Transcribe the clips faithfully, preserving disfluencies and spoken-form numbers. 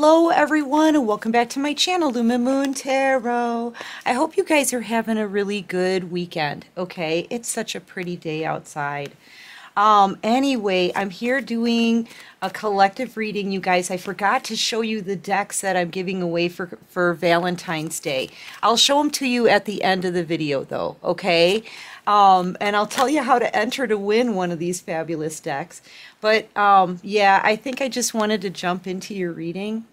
Hello everyone and welcome back to my channel, Lumen Moon Tarot. I hope you guys are having a really good weekend. Okay, it's such a pretty day outside. Um, anyway, I'm here doing a collective reading, you guys. I forgot to show you the decks that I'm giving away for, for Valentine's Day. I'll show them to you at the end of the video, though, okay? Um, and I'll tell you how to enter to win one of these fabulous decks. But, um, yeah, I think I just wanted to jump into your reading.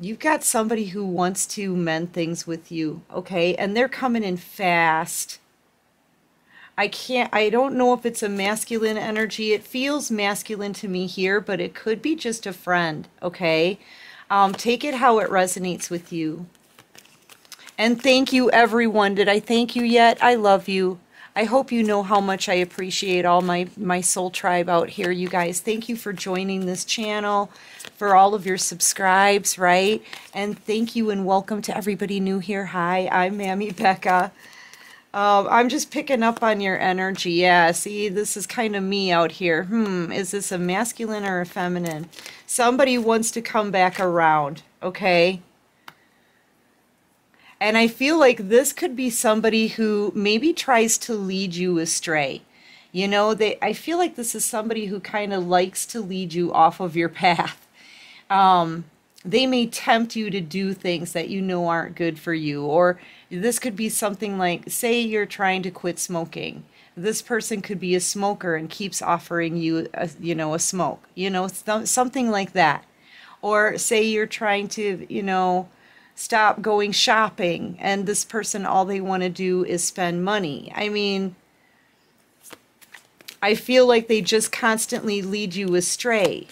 You've got somebody who wants to mend things with you, okay? And they're coming in fast. I can't, I don't know if it's a masculine energy. It feels masculine to me here, but it could be just a friend, okay? Um, take it how it resonates with you. And thank you, everyone. Did I thank you yet? I love you. I hope you know how much I appreciate all my, my soul tribe out here, you guys. Thank you for joining this channel, for all of your subscribes, right? And thank you and welcome to everybody new here. Hi, I'm Mammy Becca. Um, I'm just picking up on your energy. Yeah, see, this is kind of me out here. Hmm, is this a masculine or a feminine? Somebody wants to come back around, okay? And I feel like this could be somebody who maybe tries to lead you astray. You know, they. I feel like this is somebody who kind of likes to lead you off of your path. Um... They may tempt you to do things that you know aren't good for you. Or this could be something like, say you're trying to quit smoking. This person could be a smoker and keeps offering you, a, you know, a smoke. You know, something like that. Or say you're trying to, you know, stop going shopping. And this person, all they want to do is spend money. I mean, I feel like they just constantly lead you astray.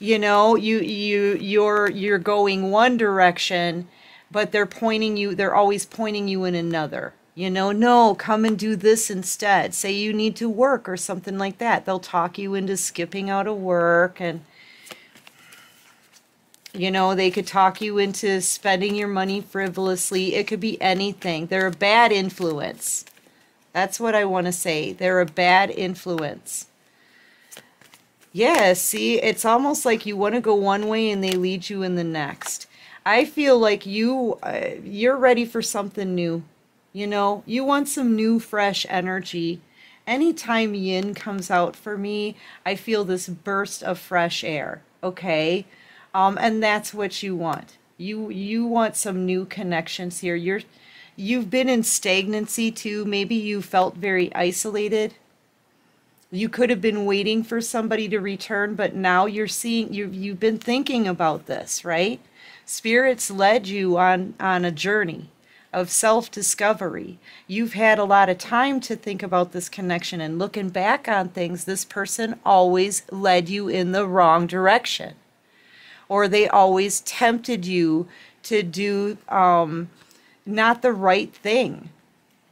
You know, you you you're you're going one direction, but they're pointing you. They're always pointing you in another. You know, no, come and do this instead. Say you need to work or something like that. They'll talk you into skipping out of work, and you know they could talk you into spending your money frivolously. It could be anything. They're a bad influence. That's what I want to say. They're a bad influence. Yeah, see, it's almost like you want to go one way and they lead you in the next. I feel like you, uh, you're ready for something new. You know, you want some new, fresh energy. Anytime yin comes out for me, I feel this burst of fresh air, okay? Um, and that's what you want. You you want some new connections here. You're, you've been in stagnancy too. Maybe you felt very isolated. You could have been waiting for somebody to return, but now you're seeing, you you've been thinking about this, right? Spirits led you on, on a journey of self-discovery. You've had a lot of time to think about this connection, and looking back on things, this person always led you in the wrong direction. Or they always tempted you to do um, not the right thing,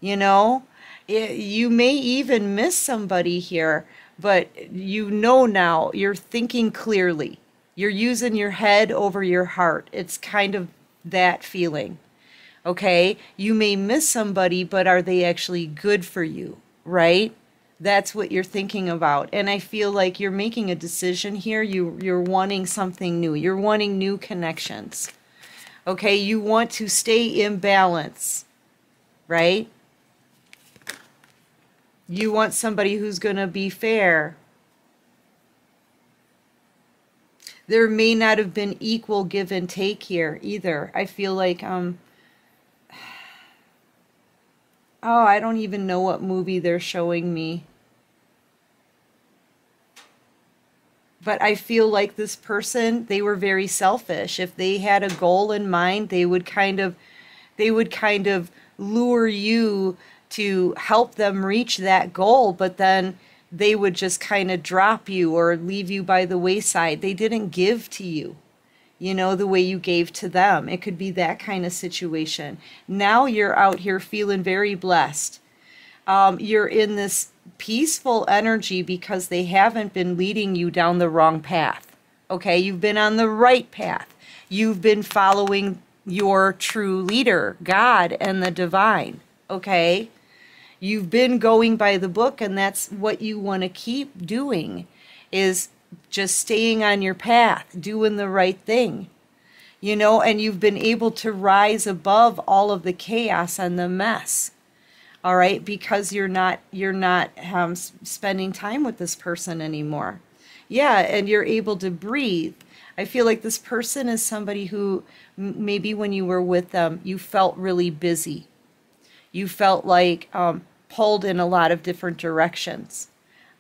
you know? You may even miss somebody here, but you know now, you're thinking clearly. You're using your head over your heart. It's kind of that feeling, okay? You may miss somebody, but are they actually good for you, right? That's what you're thinking about. And I feel like you're making a decision here. You, you're wanting something new. You're wanting new connections, okay? You want to stay in balance, right? You want somebody who's going to be fair. There may not have been equal give and take here either. I feel like, um, oh, I don't even know what movie they're showing me. But I feel like this person, they were very selfish. If they had a goal in mind, they would kind of, they would kind of lure you to help them reach that goal, but then they would just kind of drop you or leave you by the wayside. They didn't give to you, you know, the way you gave to them. It could be that kind of situation. Now you're out here feeling very blessed. Um, you're in this peaceful energy because they haven't been leading you down the wrong path, okay? You've been on the right path. You've been following your true leader, God and the divine, okay? You've been going by the book, and that's what you want to keep doing, is just staying on your path, doing the right thing, you know, and you've been able to rise above all of the chaos and the mess, all right, because you're not, you're not um, spending time with this person anymore. Yeah, and you're able to breathe. I feel like this person is somebody who maybe when you were with them, you felt really busy. You felt like um, pulled in a lot of different directions,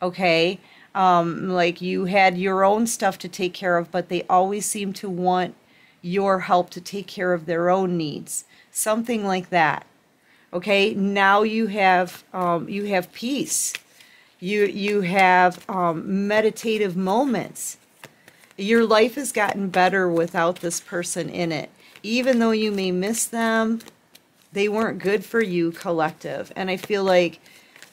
okay? Um, like you had your own stuff to take care of, but they always seem to want your help to take care of their own needs, something like that. Okay, now you have um, you have peace. You you have um, meditative moments. Your life has gotten better without this person in it. Even though you may miss them, they weren't good for you, collective. And I feel like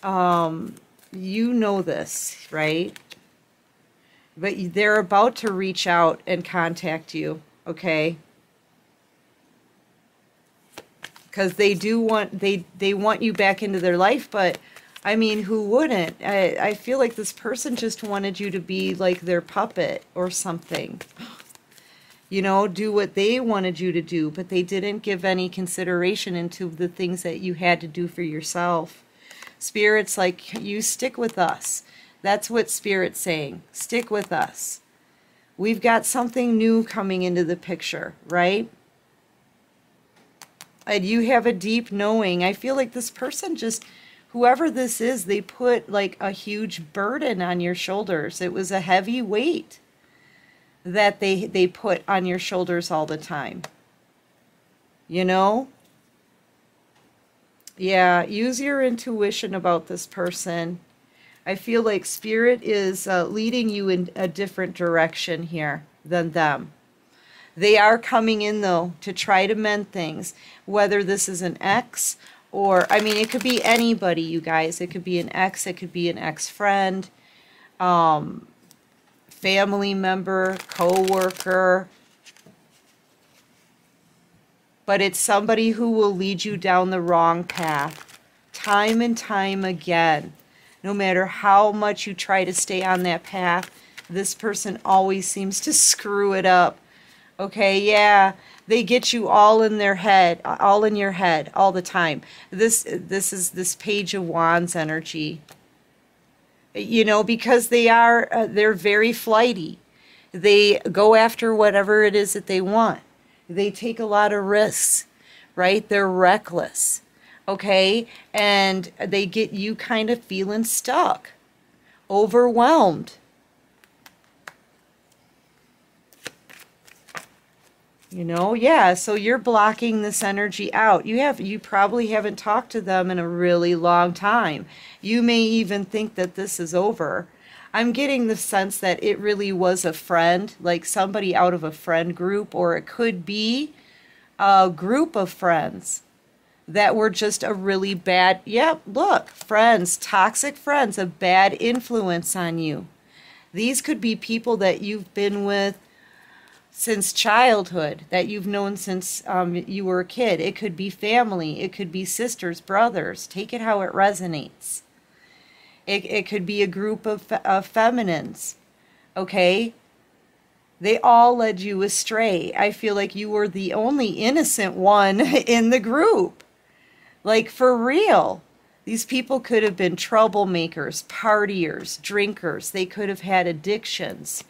um, you know this, right? But they're about to reach out and contact you. Okay. Because they do want, they, they want you back into their life, but I mean, who wouldn't? I, I feel like this person just wanted you to be like their puppet or something. You know, do what they wanted you to do, but they didn't give any consideration into the things that you had to do for yourself. Spirit's like, you stick with us. That's what Spirit's saying. Stick with us. We've got something new coming into the picture, right? And you have a deep knowing. I feel like this person just, whoever this is, they put like a huge burden on your shoulders. It was a heavy weight that they, they put on your shoulders all the time. You know? Yeah, use your intuition about this person. I feel like Spirit is uh, leading you in a different direction here than them. They are coming in, though, to try to mend things, whether this is an ex or, I mean, it could be anybody, you guys. It could be an ex. It could be an ex-friend, um, family member, co-worker. But it's somebody who will lead you down the wrong path time and time again. No matter how much you try to stay on that path, this person always seems to screw it up. Okay, yeah, they get you all in their head, all in your head, all the time. This this is this Page of Wands energy. You know, because they are, uh, they're very flighty. They go after whatever it is that they want. They take a lot of risks, right? They're reckless, okay? And they get you kind of feeling stuck, overwhelmed. You know, yeah, so you're blocking this energy out. You have, you probably haven't talked to them in a really long time. You may even think that this is over. I'm getting the sense that it really was a friend, like somebody out of a friend group, or it could be a group of friends that were just a really bad, yep, yeah, look, friends, toxic friends, a bad influence on you. These could be people that you've been with since childhood, that you've known since um, you were a kid. It could be family. It could be sisters, brothers. Take it how it resonates. It, it could be a group of, of feminines, okay? They all led you astray. I feel like you were the only innocent one in the group. Like, for real. These people could have been troublemakers, partiers, drinkers. They could have had addictions,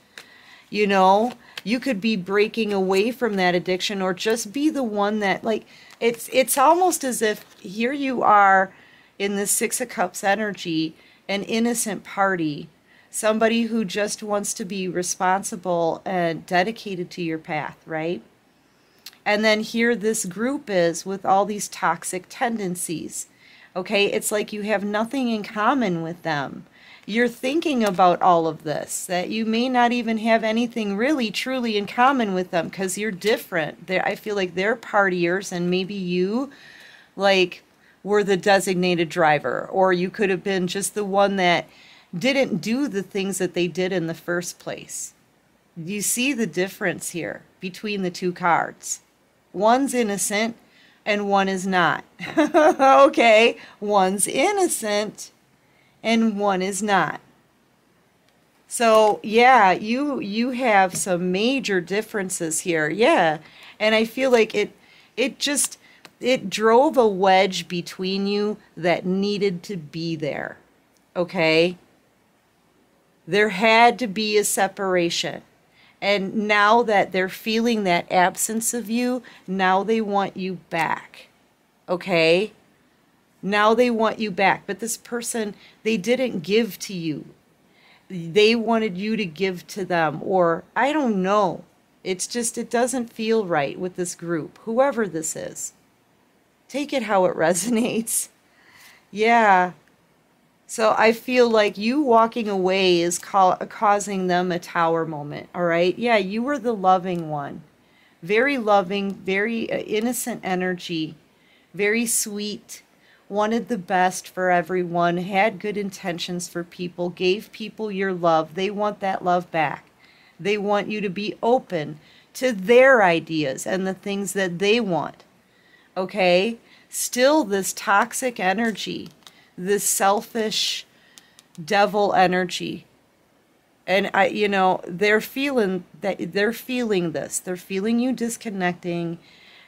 you know? You could be breaking away from that addiction, or just be the one that, like, it's it's almost as if here you are in the Six of Cups energy, an innocent party, somebody who just wants to be responsible and dedicated to your path, right? And then here this group is with all these toxic tendencies, okay? It's like you have nothing in common with them. You're thinking about all of this, that you may not even have anything really truly in common with them, because you're different. They're, I feel like they're partiers, and maybe you, like, were the designated driver, or you could have been just the one that didn't do the things that they did in the first place. You see the difference here between the two cards. One's innocent and one is not. Okay, one's innocent and one is not. So yeah, you you have some major differences here. Yeah. And I feel like it it just it drove a wedge between you that needed to be there. Okay? There had to be a separation. And now that they're feeling that absence of you, now they want you back. Okay? Now they want you back. But this person, they didn't give to you. They wanted you to give to them. Or, I don't know. It's just, it doesn't feel right with this group. Whoever this is. Take it how it resonates. Yeah. So I feel like you walking away is ca causing them a tower moment, all right? Yeah, you were the loving one. Very loving, very uh, innocent energy, very sweet, wanted the best for everyone, had good intentions for people, gave people your love. They want that love back. They want you to be open to their ideas and the things that they want, okay? Still this toxic energy. This selfish devil energy. And I, you know, they're feeling that they're feeling this. They're feeling you disconnecting,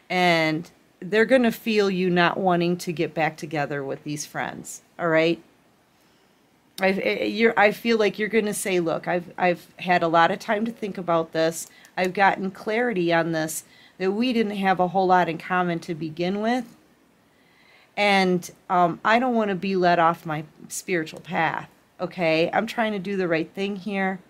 and they're going to feel you not wanting to get back together with these friends. All right. I, you're, I feel like you're going to say, look, I've, I've had a lot of time to think about this. I've gotten clarity on this, that we didn't have a whole lot in common to begin with. And um, I don't want to be let off my spiritual path, okay? I'm trying to do the right thing here.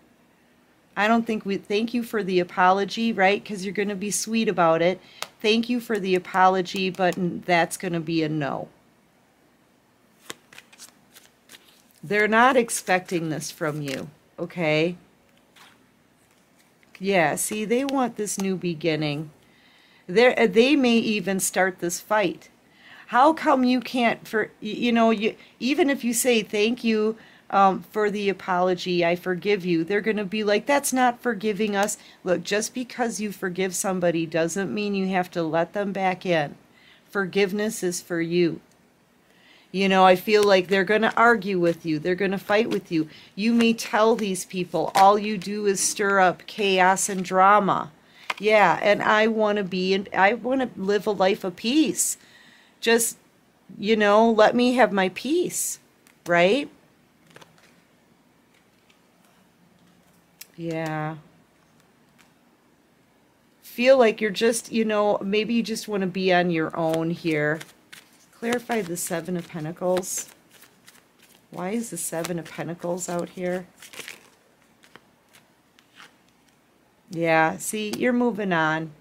I don't think we, thank you for the apology, right? Because you're going to be sweet about it. Thank you for the apology, but that's going to be a no. They're not expecting this from you, okay? Yeah, see, they want this new beginning. They're, they may even start this fight. How come you can't, for, you know, you, even if you say thank you um, for the apology, I forgive you, they're going to be like, that's not forgiving us. Look, just because you forgive somebody doesn't mean you have to let them back in. Forgiveness is for you. You know, I feel like they're going to argue with you. They're going to fight with you. You may tell these people all you do is stir up chaos and drama. Yeah, and I want to be, and I want to live a life of peace. Just, you know, let me have my peace, right? Yeah. Feel like you're just, you know, maybe you just want to be on your own here. Clarify the Seven of Pentacles. Why is the Seven of Pentacles out here? Yeah, see, you're moving on.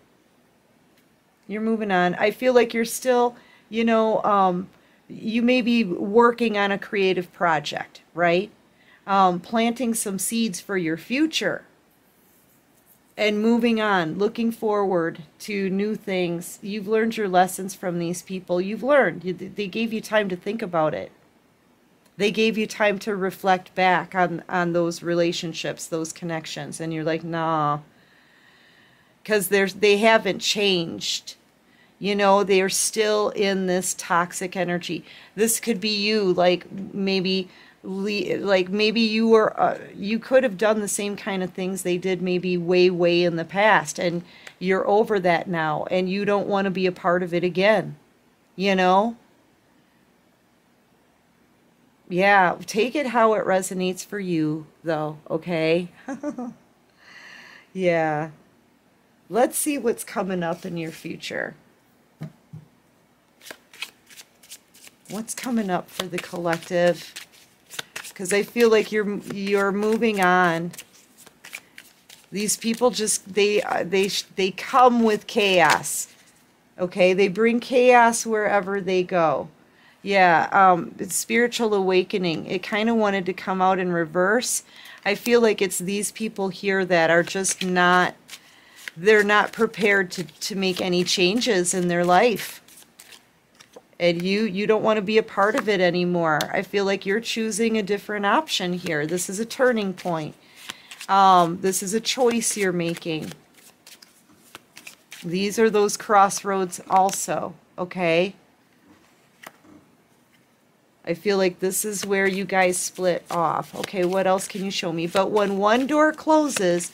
You're moving on. I feel like you're still... You know, um, you may be working on a creative project, right? Um, planting some seeds for your future and moving on, looking forward to new things. You've learned your lessons from these people. You've learned. You, they gave you time to think about it. They gave you time to reflect back on, on those relationships, those connections. And you're like, nah, because they haven't changed. You know, they are still in this toxic energy. This could be you, like maybe, like maybe you were, uh, you could have done the same kind of things they did, maybe way, way in the past, and you're over that now, and you don't want to be a part of it again. You know, yeah. Take it how it resonates for you, though. Okay, yeah. Let's see what's coming up in your future. What's coming up for the collective? Because I feel like you're you're moving on. These people just they they they come with chaos. Okay, they bring chaos wherever they go. Yeah, um, it's spiritual awakening. It kind of wanted to come out in reverse. I feel like it's these people here that are just not. They're not prepared to to make any changes in their life. And you, you don't want to be a part of it anymore. I feel like you're choosing a different option here. This is a turning point. Um, this is a choice you're making. These are those crossroads also, okay? I feel like this is where you guys split off. Okay, what else can you show me? But when one door closes,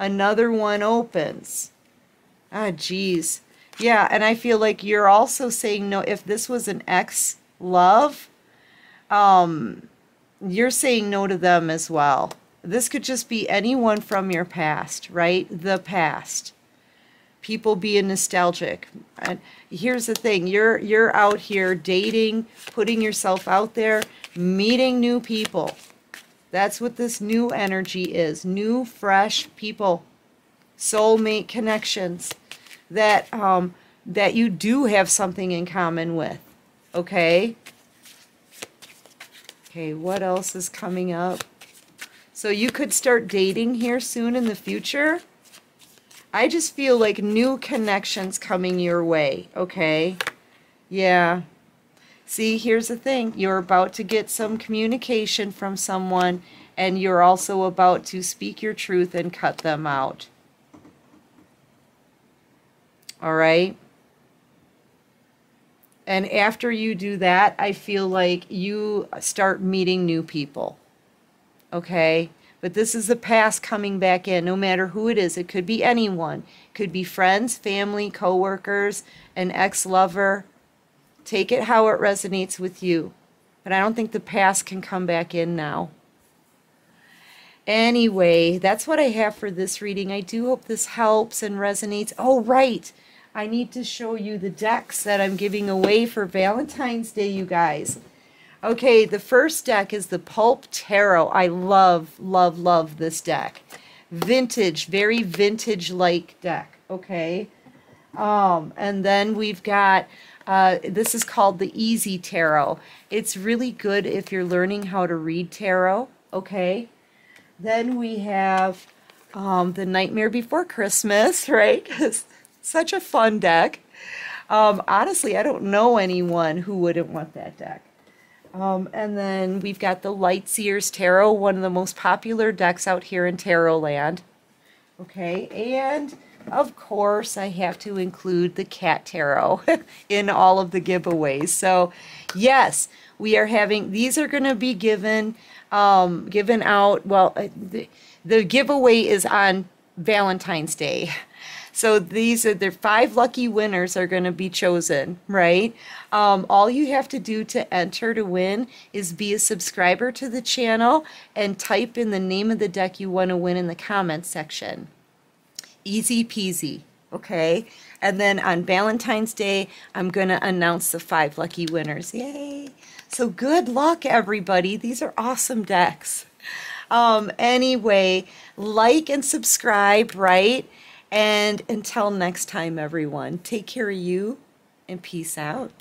another one opens. Ah, geez. Yeah, and I feel like you're also saying no. If this was an ex-love, um, you're saying no to them as well. This could just be anyone from your past, right? The past. People being nostalgic. And here's the thing, you're you're out here dating, putting yourself out there, meeting new people. That's what this new energy is. New, fresh people, soulmate connections that um that you do have something in common with. Okay? Okay, what else is coming up? So you could start dating here soon in the future. I just feel like new connections coming your way, okay? Yeah. See, here's the thing. You're about to get some communication from someone, and you're also about to speak your truth and cut them out. All right? And after you do that, I feel like you start meeting new people, okay? But this is the past coming back in, no matter who it is. It could be anyone. It could be friends, family, coworkers, an ex-lover. Take it how it resonates with you. But I don't think the past can come back in now. Anyway, that's what I have for this reading. I do hope this helps and resonates. Oh, right. I need to show you the decks that I'm giving away for Valentine's Day, you guys. Okay, the first deck is the Pulp Tarot. I love, love, love this deck. Vintage, very vintage-like deck, okay? Um, and then we've got, uh, this is called the Easy Tarot. It's really good if you're learning how to read tarot, okay? Then we have um, the Nightmare Before Christmas, right? It's such a fun deck. Um, honestly, I don't know anyone who wouldn't want that deck. Um, and then we've got the Lightseer's Tarot, one of the most popular decks out here in Tarot Land. Okay, and of course I have to include the Cat Tarot in all of the giveaways. So yes, we are having, these are going to be given, um, given out, well, the, the giveaway is on Valentine's Day. So these are the five lucky winners are going to be chosen, right? Um, all you have to do to enter to win is be a subscriber to the channel and type in the name of the deck you want to win in the comments section. Easy peasy, okay? And then on Valentine's Day, I'm going to announce the five lucky winners. Yay! So good luck, everybody. These are awesome decks. Um, anyway, like and subscribe, right? And until next time, everyone, take care of you and peace out.